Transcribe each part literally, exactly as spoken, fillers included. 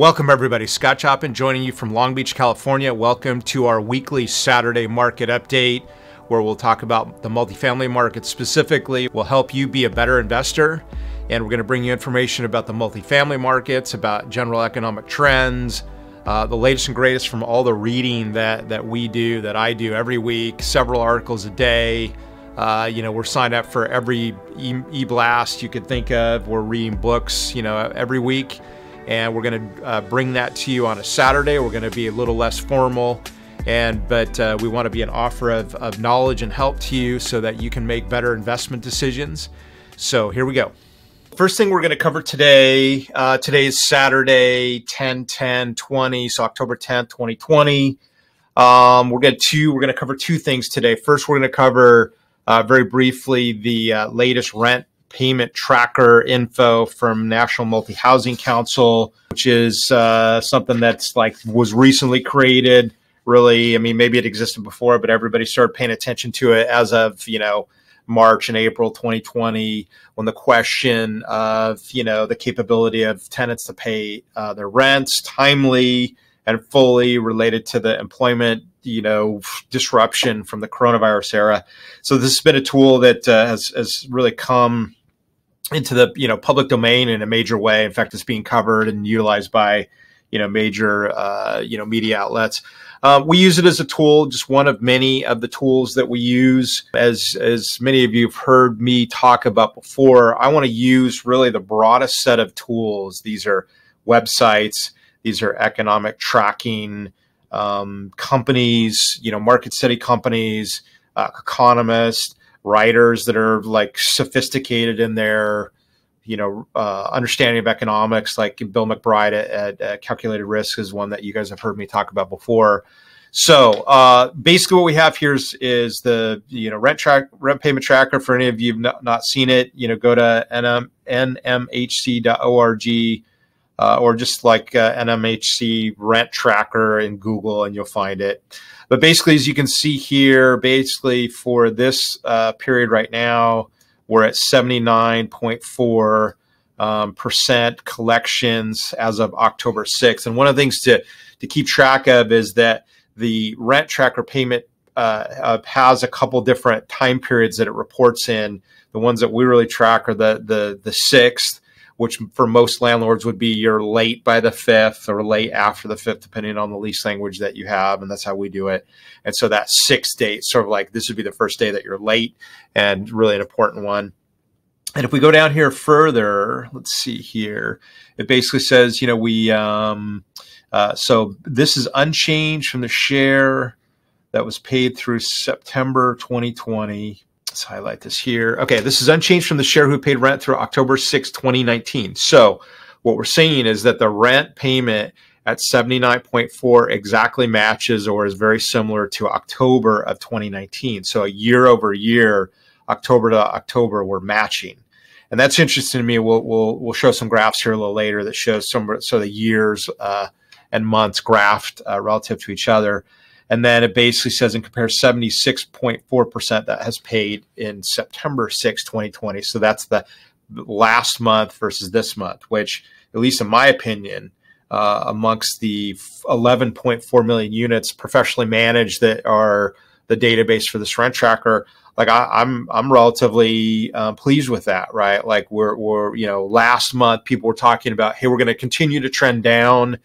Welcome everybody, Scott Choppin joining you from Long Beach, California. Welcome to our weekly Saturday market update where we'll talk about the multifamily market specifically. We'll help you be a better investor and we're gonna bring you information about the multifamily markets, about general economic trends, uh, the latest and greatest from all the reading that, that we do, that I do every week, several articles a day. Uh, you know, we're signed up for every e-blast you could think of. We're reading books, you know, every week. And we're going to uh, bring that to you on a Saturday. We're going to be a little less formal, and but uh, we want to be an offer of, of knowledge and help to you so that you can make better investment decisions. So here we go. First thing we're going to cover today, uh, today is Saturday, ten ten twenty, so October tenth, twenty twenty. Um, we're going to we're going to cover two things today. First, we're going to cover uh, very briefly the uh, latest rent payment tracker info from National Multi Housing Council, which is uh, something that's like was recently created. Really, I mean, maybe it existed before, but everybody started paying attention to it as of you know March and April twenty twenty, when the question of you know the capability of tenants to pay uh, their rents timely and fully related to the employment you know, disruption from the coronavirus era. So this has been a tool that uh, has has really come into the you know public domain in a major way. In fact, it's being covered and utilized by you know major uh, you know media outlets. Um, we use it as a tool, just one of many of the tools that we use. As as many of you have heard me talk about before, I want to use really the broadest set of tools. These are websites. These are economic tracking um, companies, you know, market study companies, uh, economists, writers that are like sophisticated in their, you know, uh, understanding of economics, like Bill McBride at, at, at Calculated Risk is one that you guys have heard me talk about before. So uh, basically what we have here is, is the, you know, rent track, rent payment tracker. For any of you who've not, not seen it, you know, go to N M H C dot org. Uh, or just like uh, N M H C rent tracker in Google and you'll find it. But basically, as you can see here, basically for this uh, period right now, we're at seventy-nine point four percent um, collections as of October sixth. And one of the things to, to keep track of is that the rent tracker payment uh, uh, has a couple different time periods that it reports in. The ones that we really track are the, the, the sixth, which for most landlords would be you're late by the fifth or late after the fifth, depending on the lease language that you have. And that's how we do it. And so that sixth date, sort of like this would be the first day that you're late and really an important one. And if we go down here further, let's see here, it basically says, you know, we, um, uh, so this is unchanged from the share that was paid through September twenty twenty. Let's highlight this here. Okay, this is unchanged from the share who paid rent through October sixth, twenty nineteen. So what we're seeing is that the rent payment at seventy-nine point four exactly matches or is very similar to October of twenty nineteen. So a year over year, October to October, we're matching. And that's interesting to me. We'll, we'll, we'll show some graphs here a little later that shows some so the years uh, and months graphed uh, relative to each other. And then it basically says and compares seventy-six point four percent that has paid in September sixth, twenty twenty. So that's the last month versus this month, which, at least in my opinion, uh, amongst the eleven point four million units professionally managed that are the database for this rent tracker, like I, I'm, I'm relatively uh, pleased with that, right? Like we're, we're, you know, last month people were talking about, hey, we're going to continue to trend down.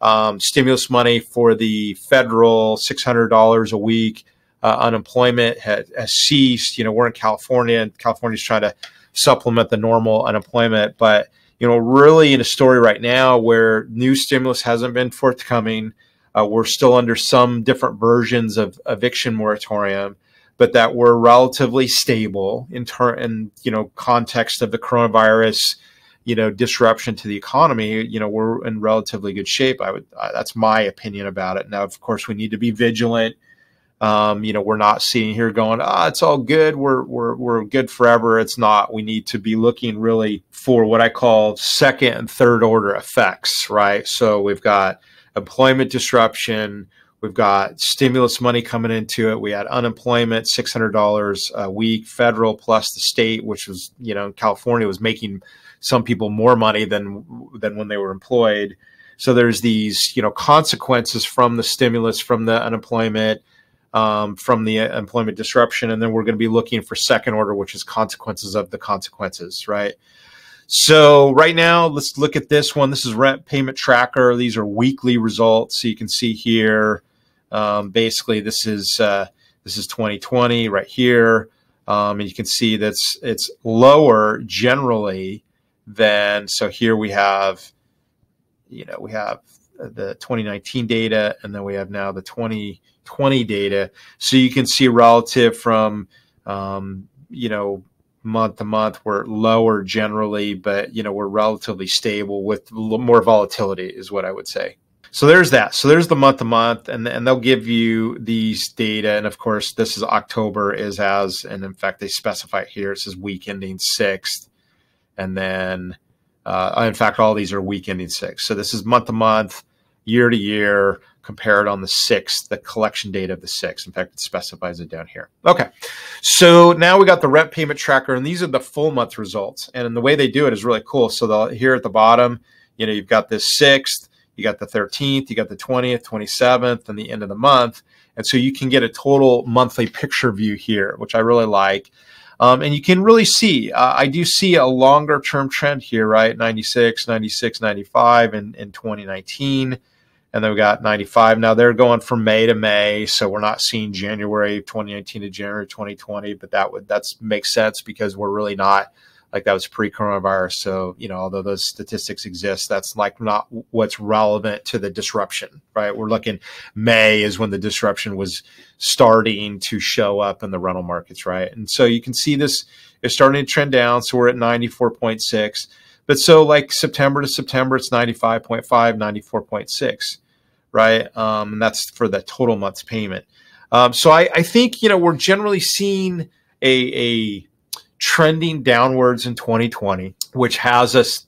Um, stimulus money for the federal six hundred dollars a week uh, unemployment had, has ceased. You know, we're in California and California's trying to supplement the normal unemployment. But, you know, really in a story right now where new stimulus hasn't been forthcoming. Uh, we're still under some different versions of eviction moratorium, but that we're relatively stable in, in you know, context of the coronavirus you know, disruption to the economy, you know, we're in relatively good shape. I would, uh, that's my opinion about it. Now, of course, we need to be vigilant. Um, you know, we're not sitting here going, ah, oh, it's all good. We're, we're, we're good forever. It's not. We need to be looking really for what I call second and third order effects, right? So we've got employment disruption. We've got stimulus money coming into it. We had unemployment, six hundred dollars a week, federal plus the state, which was, you know, California was making some people more money than than when they were employed. So there's these, you know, consequences from the stimulus, from the unemployment, um, from the employment disruption. And then we're going to be looking for second order, which is consequences of the consequences, right? So right now, let's look at this one. This is rent payment tracker. These are weekly results. So you can see here, um, basically this is, uh, this is twenty twenty right here. Um, and you can see that's it's lower generally than, so here we have, you know, we have the twenty nineteen data, and then we have now the twenty twenty data. So you can see relative from, um, you know, month to month, we're lower generally, but, you know, we're relatively stable with more volatility is what I would say. So there's that. So there's the month to month, and, and they'll give you these data. And of course, this is October is as, and in fact, they specify it here. It says week ending sixth. And then, uh, in fact, all these are week ending sixth. So this is month to month, year to year, compared on the sixth, the collection date of the sixth. In fact, it specifies it down here. Okay, so now we got the rent payment tracker, and these are the full month results. And the way they do it is really cool. So the, here at the bottom, you know, you've got this sixth, you got the thirteenth, you got the twentieth, twenty-seventh, and the end of the month. And so you can get a total monthly picture view here, which I really like. Um, and you can really see, uh, I do see a longer term trend here, right? ninety-six, ninety-six, ninety-five in, in twenty nineteen. And then we got ninety-five. Now they're going from May to May. So we're not seeing January twenty nineteen to January twenty twenty, but that would, that's makes sense because we're really not, like that was pre-coronavirus. So, you know, although those statistics exist, that's like not what's relevant to the disruption, right? We're looking, May is when the disruption was starting to show up in the rental markets, right? And so you can see this is starting to trend down. So we're at ninety-four point six, but so like September to September, it's ninety-five point five, ninety-four point six, right? Um, and that's for the total month's payment. Um, so I, I think, you know, we're generally seeing a, a, trending downwards in twenty twenty, which has us,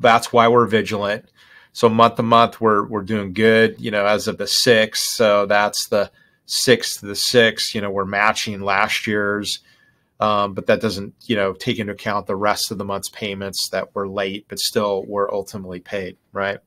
that's why we're vigilant. So month to month, we're, we're doing good, you know, as of the sixth. So that's the sixth to the sixth, you know, we're matching last year's, um, but that doesn't, you know, take into account the rest of the month's payments that were late, but still were ultimately paid, right?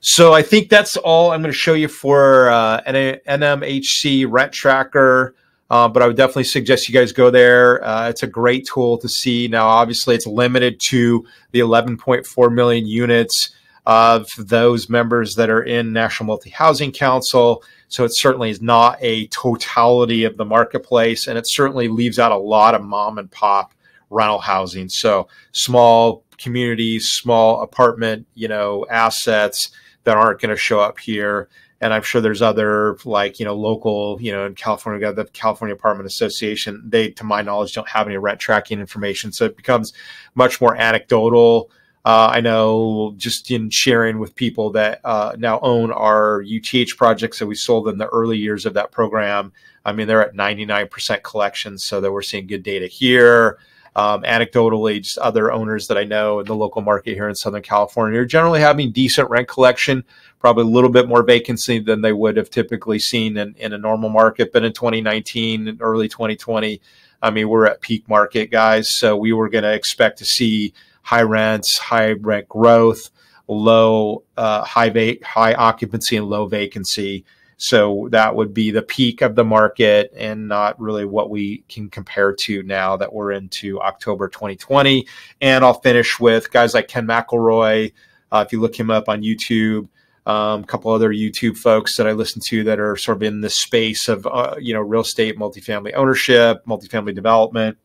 So I think that's all I'm going to show you for uh, N M H C Rent Tracker. Uh, but I would definitely suggest you guys go there. Uh, it's a great tool to see. Now, obviously, it's limited to the eleven point four million units of those members that are in National Multi Housing Council. So it certainly is not a totality of the marketplace, and it certainly leaves out a lot of mom and pop rental housing. So small communities, small apartment, you know, assets that aren't going to show up here. And I'm sure there's other, like, you know, local, you know, in California, we've got the California Apartment Association. They, to my knowledge, don't have any rent tracking information. So it becomes much more anecdotal. Uh, I know just in sharing with people that uh, now own our U T H projects that we sold in the early years of that program. I mean, they're at ninety-nine percent collections, so that we're seeing good data here. Um, anecdotally, just other owners that I know in the local market here in Southern California are generally having decent rent collection, probably a little bit more vacancy than they would have typically seen in, in a normal market. But in twenty nineteen and early twenty twenty, I mean, we're at peak market, guys. So we were going to expect to see high rents, high rent growth, low, uh, high, va high occupancy and low vacancy. So that would be the peak of the market and not really what we can compare to now that we're into October twenty twenty. And I'll finish with guys like Ken McElroy. Uh, if you look him up on YouTube, um, a couple other YouTube folks that I listen to that are sort of in the space of, uh, you know, real estate, multifamily ownership, multifamily development,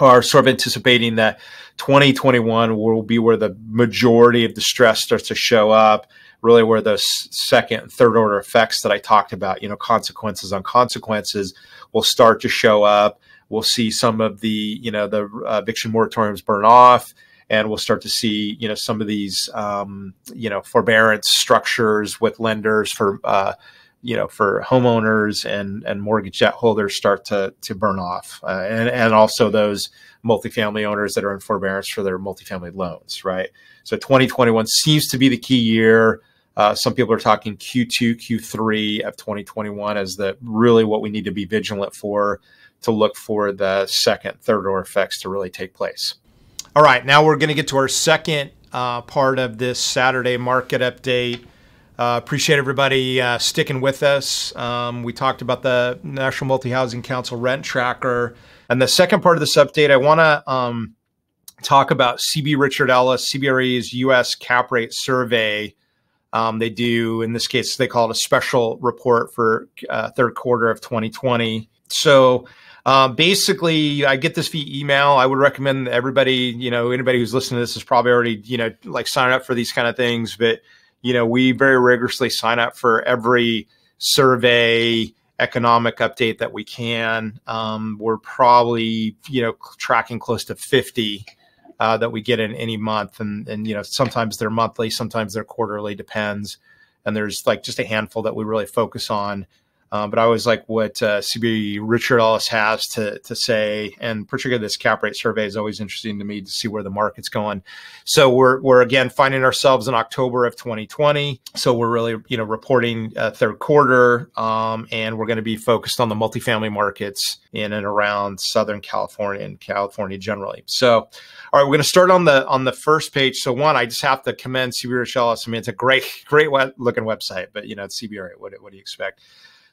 are sort of anticipating that twenty twenty-one will be where the majority of the stress starts to show up, really where those second and third order effects that I talked about, you know, consequences on consequences will start to show up. We'll see some of the, you know, the eviction moratoriums burn off, and we'll start to see, you know, some of these, um, you know, forbearance structures with lenders for, uh, you know, for homeowners and, and mortgage debt holders start to, to burn off. Uh, and, and also those multifamily owners that are in forbearance for their multifamily loans, right? So twenty twenty-one seems to be the key year. Uh, some people are talking Q two, Q three of twenty twenty-one as the really what we need to be vigilant for, to look for the second, third order effects to really take place. All right, now we're gonna get to our second uh, part of this Saturday market update. Uh, appreciate everybody uh, sticking with us. Um, we talked about the National Multi Housing Council rent tracker. And the second part of this update, I want to um, talk about C B Richard Ellis, C B R E's U S cap rate survey. Um, they do, in this case, they call it a special report for uh, third quarter of twenty twenty. So uh, basically, I get this via email. I would recommend everybody, you know, anybody who's listening to this is probably already, you know, like sign up for these kind of things. But, you know, we very rigorously sign up for every survey, economic update that we can. Um, we're probably, you know, tracking close to fifty Uh, that we get in any month, and and you know, sometimes they're monthly, sometimes they're quarterly, depends. And there's like just a handful that we really focus on. Uh, but I always like what uh, C B Richard Ellis has to to say, and particularly this cap rate survey is always interesting to me to see where the market's going. So we're we're again finding ourselves in October of twenty twenty. So we're really you know reporting uh, third quarter, um, and we're going to be focused on the multifamily markets in and around Southern California and California generally. So, all right, we're going to start on the on the first page. So one, I just have to commend C B Richard Ellis. I mean, it's a great great looking website, but you know, it's C B R E. What what do you expect?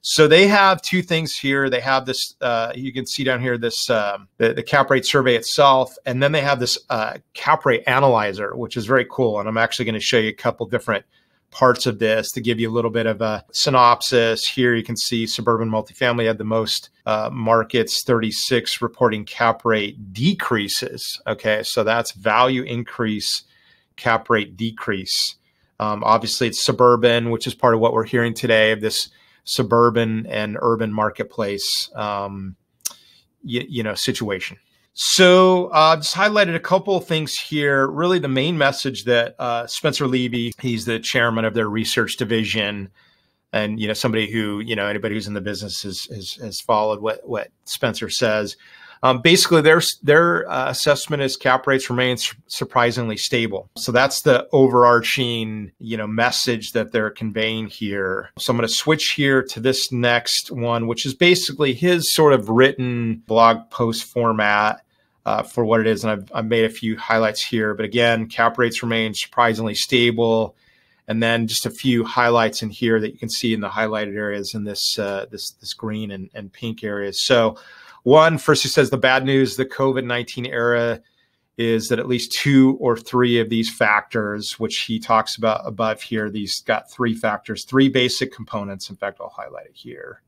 So they have two things here. They have this, uh, you can see down here, this um, the, the cap rate survey itself. And then they have this uh, cap rate analyzer, which is very cool. And I'm actually going to show you a couple different parts of this to give you a little bit of a synopsis. Here you can see suburban multifamily had the most uh, markets, thirty-six reporting cap rate decreases. Okay, so that's value increase, cap rate decrease. Um, obviously, it's suburban, which is part of what we're hearing today of this suburban and urban marketplace, um, you, you know, situation. So I uh, just highlighted a couple of things here. Really the main message that uh, Spencer Levy, he's the chairman of their research division. And, you know, somebody who, you know, anybody who's in the business has, has, has followed what, what Spencer says. Um, basically, their, their uh, assessment is cap rates remain su surprisingly stable. So that's the overarching, you know, message that they're conveying here. So I'm going to switch here to this next one, which is basically his sort of written blog post format uh, for what it is. And I've, I've made a few highlights here. But again, cap rates remain surprisingly stable. And then just a few highlights in here that you can see in the highlighted areas in this, uh, this, this green and, and pink areas. So one, first he says the bad news, the COVID nineteen era is that at least two or three of these factors, which he talks about above here, these got three factors, three basic components. In fact, I'll highlight it here.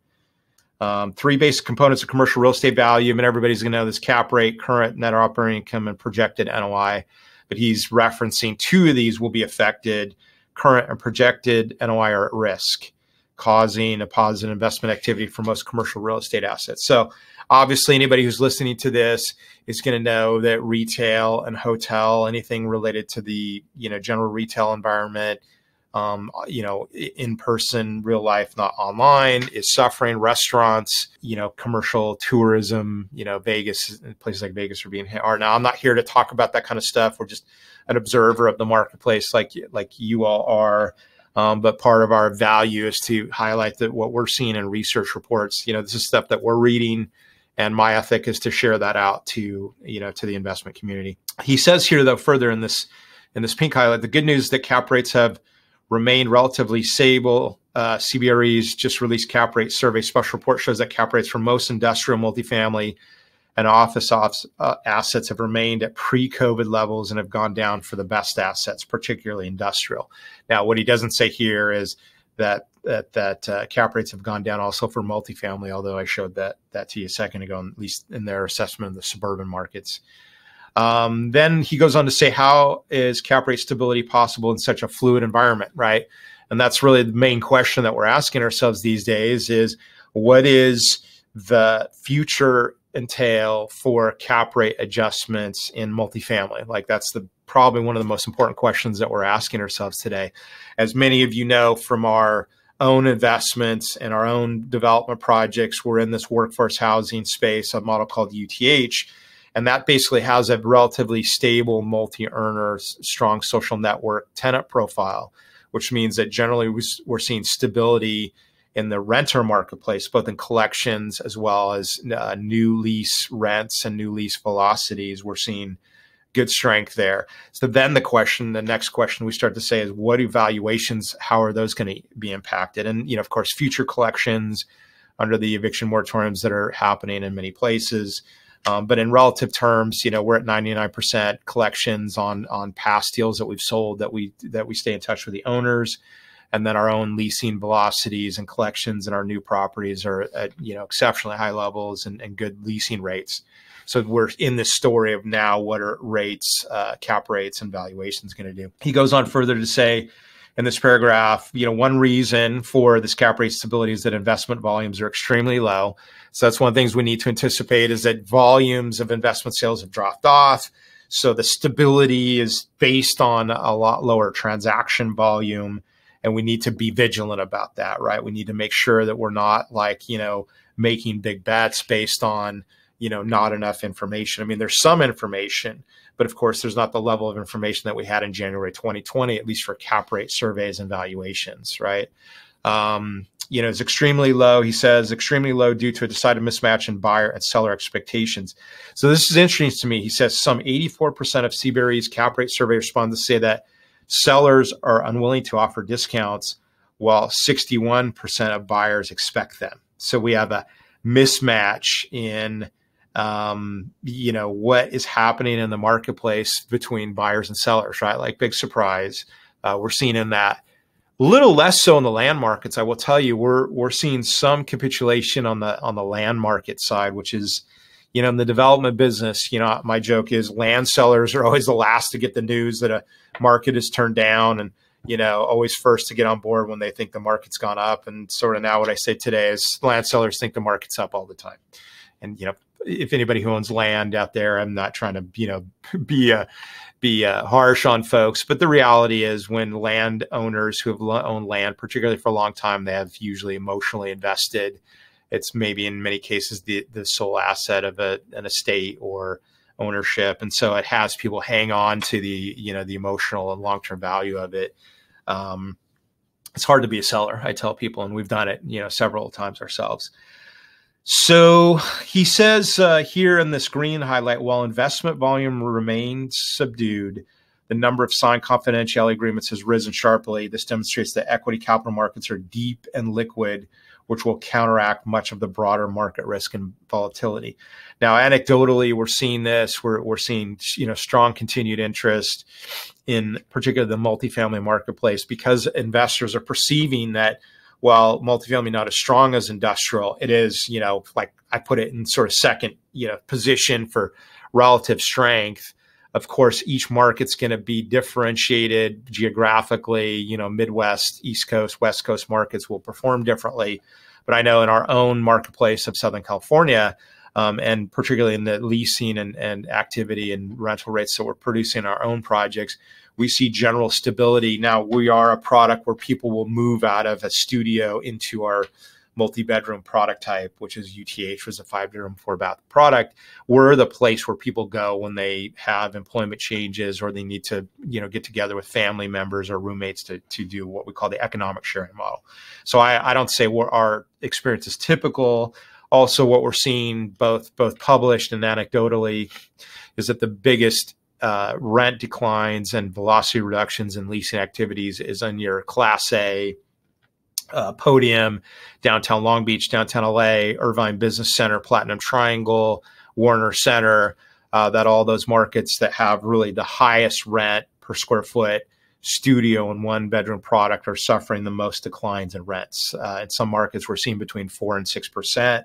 Um, three basic components of commercial real estate value. I mean, everybody's going to know this: cap rate, current net operating income, and projected N O I. But he's referencing two of these will be affected. Current and projected N O I are at risk, causing a positive investment activity for most commercial real estate assets. So obviously anybody who's listening to this is going to know that retail and hotel, anything related to the, you know, general retail environment, um, you know, in person, real life, not online, is suffering. Restaurants, you know, commercial tourism, you know, Vegas, places like Vegas are being hit hard. Now, I'm not here to talk about that kind of stuff. We're just an observer of the marketplace like, like you all are. Um, but part of our value is to highlight that what we're seeing in research reports, you know, this is stuff that we're reading, and my ethic is to share that out to, you know, to the investment community. He says here, though, further in this, in this pink highlight, the good news is that cap rates have remained relatively stable. Uh, C B R E's just released cap rate survey special report shows that cap rates for most industrial, multifamily, and office office uh, assets have remained at pre-COVID levels and have gone down for the best assets, particularly industrial. Now, what he doesn't say here is that that, that uh, cap rates have gone down also for multifamily, although I showed that, that to you a second ago, at least in their assessment of the suburban markets. Um, then he goes on to say, how is cap rate stability possible in such a fluid environment, right? And that's really the main question that we're asking ourselves these days is, what is the future entail for cap rate adjustments in multifamily? Like, that's the probably one of the most important questions that we're asking ourselves today. As many of you know from our own investments and our own development projects, we're in this workforce housing space, a model called U T H, and that basically has a relatively stable multi-earner, strong social network tenant profile, which means that generally we're seeing stability in the renter marketplace, both in collections as well as uh, new lease rents and new lease velocities. We're seeing good strength there. So then the question, the next question we start to say is, what evaluations, how are those going to be impacted? And, you know, of course, future collections under the eviction moratoriums that are happening in many places. Um, but in relative terms, you know, we're at ninety-nine percent collections on on past deals that we've sold, that we that we stay in touch with the owners. And then our own leasing velocities and collections in our new properties are at, you know, exceptionally high levels and, and good leasing rates. So we're in this story of now what are rates, uh, cap rates and valuations going to do. He goes on further to say in this paragraph, you know, one reason for this cap rate stability is that investment volumes are extremely low. So that's one of the things we need to anticipate, is that volumes of investment sales have dropped off. So the stability is based on a lot lower transaction volume. And we need to be vigilant about that, right? We need to make sure that we're not, like, you know, making big bets based on, you know, not enough information. I mean, there's some information, but of course, there's not the level of information that we had in January twenty twenty, at least for cap rate surveys and valuations, right? Um, you know, it's extremely low. He says extremely low due to a decided mismatch in buyer and seller expectations. So this is interesting to me. He says some eighty-four percent of C B R E's cap rate survey respondents say that sellers are unwilling to offer discounts, while sixty-one percent of buyers expect them. So we have a mismatch in, um, you know, what is happening in the marketplace between buyers and sellers, right? Like, big surprise. Uh, we're seeing in that, little less so in the land markets. I will tell you, we're, we're seeing some capitulation on the, on the land market side, which is, you know, in the development business, you know, my joke is land sellers are always the last to get the news that a market is turned down, and, you know, always first to get on board when they think the market's gone up. And sort of now what I say today is land sellers think the market's up all the time. And, you know, if anybody who owns land out there, I'm not trying to, you know, be a, be a harsh on folks. But the reality is, when land owners who have owned land, particularly for a long time, they have usually emotionally invested. It's maybe in many cases the, the sole asset of a, an estate or ownership. And so it has people hang on to the, you know, the emotional and long-term value of it. Um, it's hard to be a seller, I tell people, and we've done it, you know, several times ourselves. So he says uh, here in this green highlight, while investment volume remains subdued, the number of signed confidentiality agreements has risen sharply. This demonstrates that equity capital markets are deep and liquid, which will counteract much of the broader market risk and volatility. Now, anecdotally, we're seeing this. We're, we're seeing, you know, strong continued interest in particularly the multifamily marketplace, because investors are perceiving that while multifamily not as strong as industrial, it is, you know, like I put it in sort of second, you know, position for relative strength. Of course, each market's going to be differentiated geographically. You know, Midwest, East Coast, West Coast markets will perform differently. But I know in our own marketplace of Southern California, um, and particularly in the leasing and, and activity and rental rates that we're producing in our own projects, we see general stability. Now, we are a product where people will move out of a studio into our multi-bedroom product type, which is U T H, was a five-bedroom, four-bath product. We're the place where people go when they have employment changes, or they need to, you know, get together with family members or roommates to, to do what we call the economic sharing model. So I, I don't say we're, our experience is typical. Also, what we're seeing, both both published and anecdotally, is that the biggest uh, rent declines and velocity reductions in leasing activities is on your Class A, Uh, Podium, downtown Long Beach, downtown L A, Irvine Business Center, Platinum Triangle, Warner Center, uh, that all those markets that have really the highest rent per square foot studio and one bedroom product are suffering the most declines in rents. Uh, in some markets, we're seeing between four and six percent,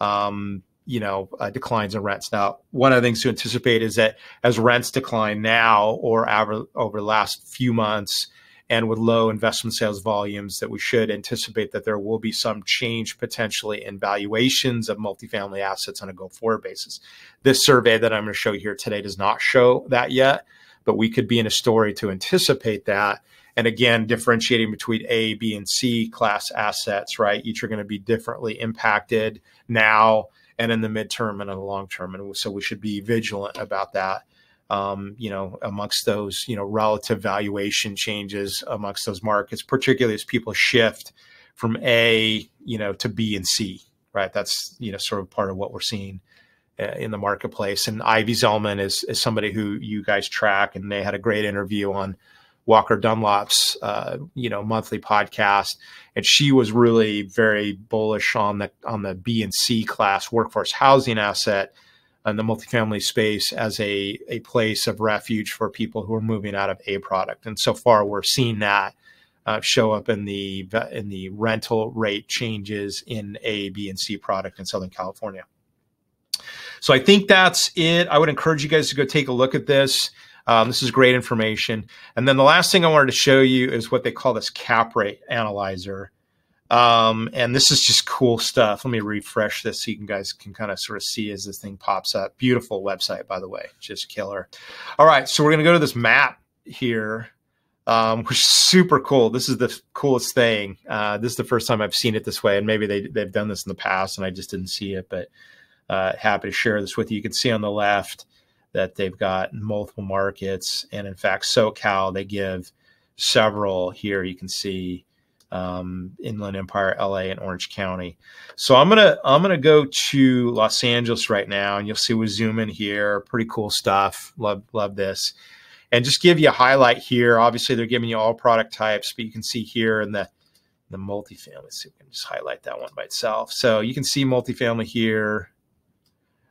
um, you know, uh, declines in rents. Now, one of the things to anticipate is that as rents decline now, or over, over the last few months, and with low investment sales volumes, that we should anticipate that there will be some change potentially in valuations of multifamily assets on a go-forward basis. This survey that I'm going to show you here today does not show that yet, but we could be in a story to anticipate that. And again, differentiating between A, B, and C class assets, right? Each are going to be differently impacted now and in the midterm and in the long term. And so we should be vigilant about that. Um, you know, amongst those, you know, relative valuation changes amongst those markets, particularly as people shift from A, you know, to B and C, right? That's, you know, sort of part of what we're seeing uh, in the marketplace. And Ivy Zellman is, is somebody who you guys track, and they had a great interview on Walker Dunlop's, uh, you know, monthly podcast. And she was really very bullish on the, on the B and C class workforce housing asset and the multifamily space as a, a place of refuge for people who are moving out of A product. And so far we're seeing that uh, show up in the, in the rental rate changes in A, B, and C product in Southern California. So I think that's it. I would encourage you guys to go take a look at this. Um, this is great information. And then the last thing I wanted to show you is what they call this cap rate analyzer. Um, and this is just cool stuff. Let me refresh this so you guys can kind of sort of see as this thing pops up. Beautiful website, by the way, just killer. All right, so we're going to go to this map here, um, which is super cool. This is the coolest thing. Uh, this is the first time I've seen it this way, and maybe they, they've done this in the past and I just didn't see it, but uh, happy to share this with you. You can see on the left that they've got multiple markets, and in fact, SoCal, they give several here. You can see Um, Inland Empire, L A, and Orange County. So I'm gonna I'm gonna go to Los Angeles right now, and you'll see we zoom in here. Pretty cool stuff. Love love this, and just give you a highlight here. Obviously, they're giving you all product types, but you can see here in the the multifamily. Let's see if we can just highlight that one by itself. So you can see multifamily here.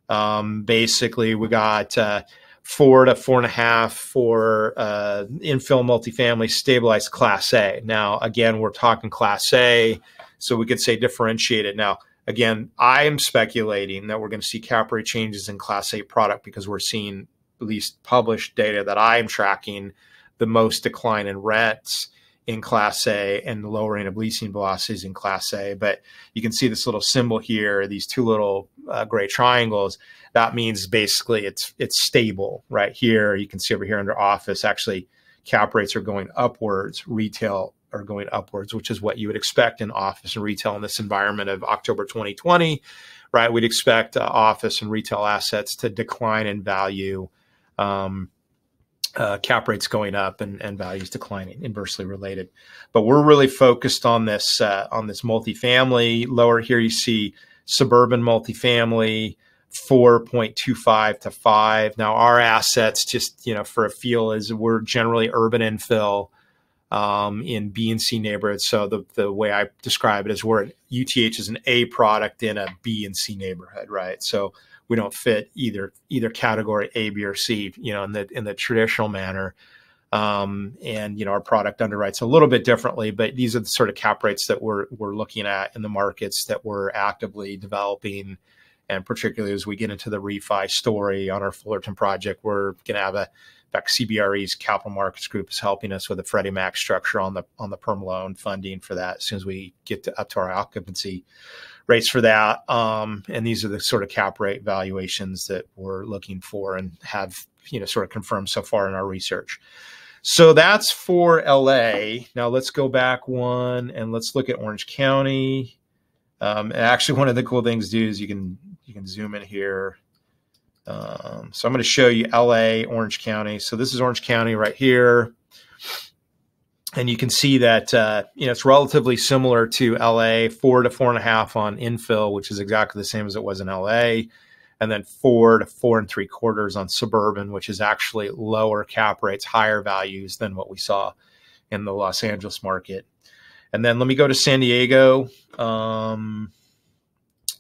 Um, basically, we got uh, four to four and a half for uh, infill multifamily stabilized class A. Now, again, we're talking class A, so we could say differentiated. Now, again, I am speculating that we're going to see cap rate changes in class A product because we're seeing, at least published data that I am tracking, the most decline in rents in class A and the lowering of leasing velocities in class A. But you can see this little symbol here, these two little uh, gray triangles. That means basically it's it's stable right here. You can see over here under office, actually cap rates are going upwards, retail are going upwards, which is what you would expect in office and retail in this environment of October twenty twenty, right? We'd expect uh, office and retail assets to decline in value, um, Uh, cap rates going up and, and values declining, inversely related. But we're really focused on this uh, on this multifamily. Lower here, you see suburban multifamily, four point two five to five. Now our assets, just you know, for a feel, is we're generally urban infill um, in B and C neighborhoods. So the the way I describe it is we're at U T H is an A product in a B and C neighborhood, right? So we don't fit either either category A, B, or C, you know, in the in the traditional manner. Um, and you know, our product underwrites a little bit differently, but these are the sort of cap rates that we're we're looking at in the markets that we're actively developing. And particularly as we get into the refi story on our Fullerton project, we're gonna have a in fact C B R E's Capital Markets Group is helping us with a Freddie Mac structure on the on the perm loan funding for that as soon as we get to, up to our occupancy rates for that. Um, and these are the sort of cap rate valuations that we're looking for and have, you know, sort of confirmed so far in our research. So that's for L A. Now let's go back one and let's look at Orange County. Um, and actually one of the cool things to do is you can, you can zoom in here. Um, so I'm going to show you L A, Orange County. So this is Orange County right here. And you can see that, uh, you know, it's relatively similar to L A, four to four and a half on infill, which is exactly the same as it was in L A. And then four to four and three quarters on suburban, which is actually lower cap rates, higher values than what we saw in the Los Angeles market. And then let me go to San Diego. Um,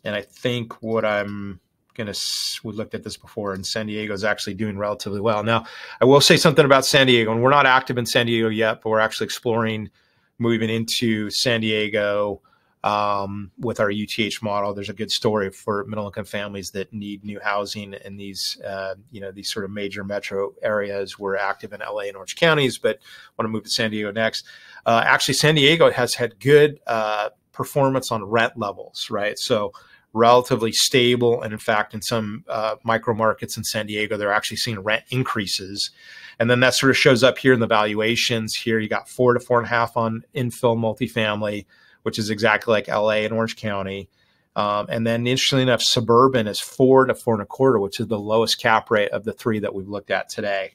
and I think what I'm going to, we looked at this before, and San Diego is actually doing relatively well. Now, I will say something about San Diego, and we're not active in San Diego yet, but we're actually exploring moving into San Diego um, with our U T H model. There's a good story for middle-income families that need new housing in these, uh, you know, these sort of major metro areas. We're active in L A and Orange counties, but want to move to San Diego next. Uh, actually, San Diego has had good uh, performance on rent levels, right? So relatively stable, and in fact, in some uh, micro markets in San Diego, they're actually seeing rent increases, and then that sort of shows up here in the valuations. Here, you got four to four and a half on infill multifamily, which is exactly like L A and Orange County, um, and then interestingly enough, suburban is four to four and a quarter, which is the lowest cap rate of the three that we've looked at today.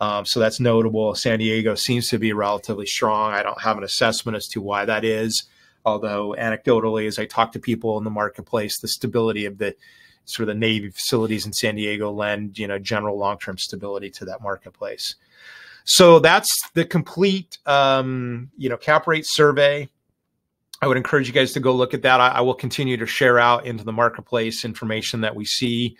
Um, so that's notable. San Diego seems to be relatively strong. I don't have an assessment as to why that is. Although anecdotally, as I talk to people in the marketplace, the stability of the sort of the Navy facilities in San Diego lend, you know, general long-term stability to that marketplace. So that's the complete, um, you know, cap rate survey. I would encourage you guys to go look at that. I, I will continue to share out into the marketplace information that we see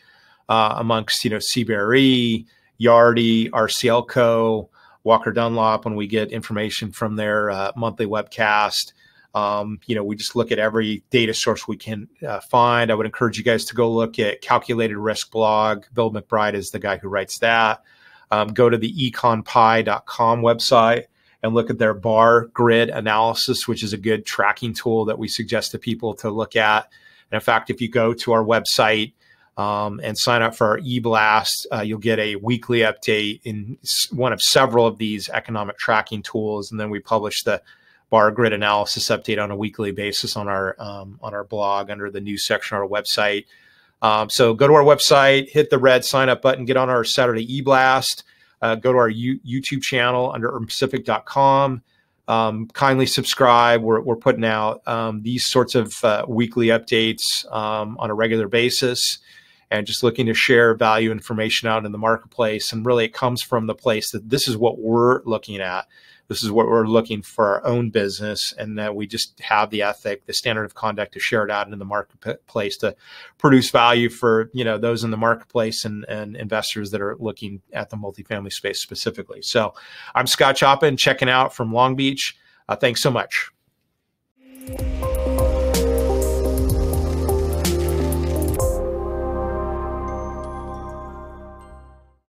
uh, amongst, you know, C B R E, Yardi, R C L Co, Walker Dunlop, when we get information from their uh, monthly webcast. Um, you know, we just look at every data source we can uh, find. I would encourage you guys to go look at Calculated Risk blog. Bill McBride is the guy who writes that. Um, go to the econ pi dot com website and look at their bar grid analysis, which is a good tracking tool that we suggest to people to look at. And in fact, if you go to our website um, and sign up for our e-blast, uh, you'll get a weekly update in one of several of these economic tracking tools. And then we publish the bar grid analysis update on a weekly basis on our um, on our blog under the news section of our website. Um, so go to our website, hit the red sign up button, get on our Saturday e-blast, uh, go to our U YouTube channel under urban pacific dot com. Um, kindly subscribe. We're, we're putting out um, these sorts of uh, weekly updates um, on a regular basis, and just looking to share value information out in the marketplace. And really, it comes from the place that this is what we're looking at. This is what we're looking for our own business, and that we just have the ethic, the standard of conduct to share it out into the marketplace to produce value for, you know, those in the marketplace and, and investors that are looking at the multifamily space specifically. So I'm Scott Choppin, checking out from Long Beach. Uh, thanks so much.